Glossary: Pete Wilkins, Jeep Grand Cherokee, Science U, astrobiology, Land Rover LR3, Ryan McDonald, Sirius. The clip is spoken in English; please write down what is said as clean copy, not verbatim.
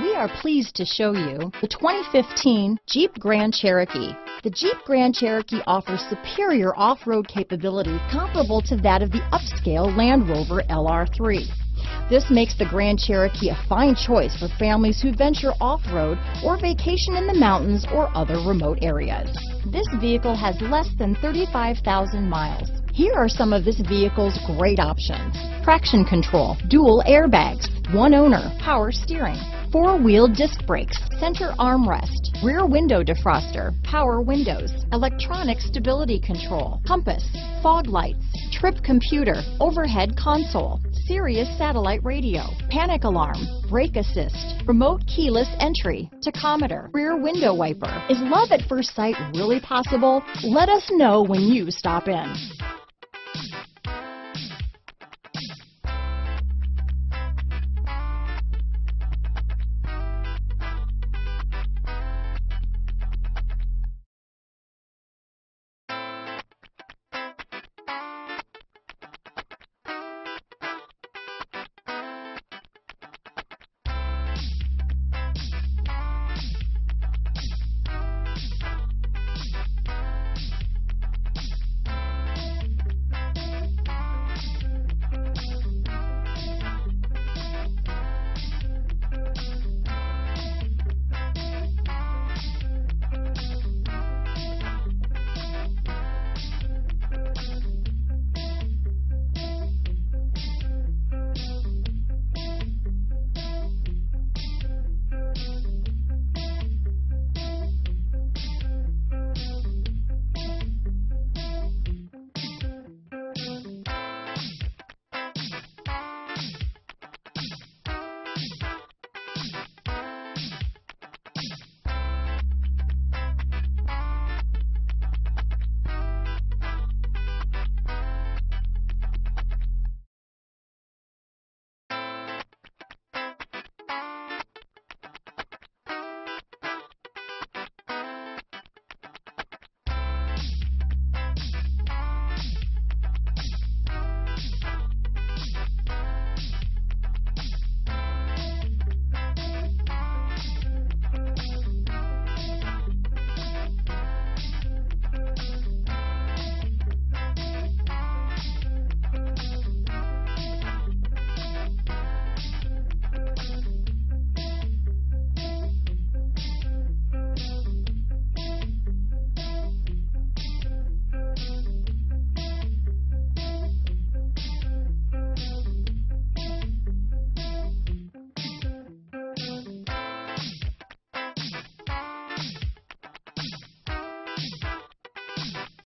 We are pleased to show you the 2015 Jeep Grand Cherokee. The Jeep Grand Cherokee offers superior off-road capability comparable to that of the upscale Land Rover LR3. This makes the Grand Cherokee a fine choice for families who venture off-road or vacation in the mountains or other remote areas. This vehicle has less than 35,000 miles. Here are some of this vehicle's great options: traction control, dual airbags, one owner, power steering, four-wheel disc brakes, center armrest, rear window defroster, power windows, electronic stability control, compass, fog lights, trip computer, overhead console, Sirius satellite radio, panic alarm, brake assist, remote keyless entry, tachometer, rear window wiper. Is love at first sight really possible? Let us know when you stop in.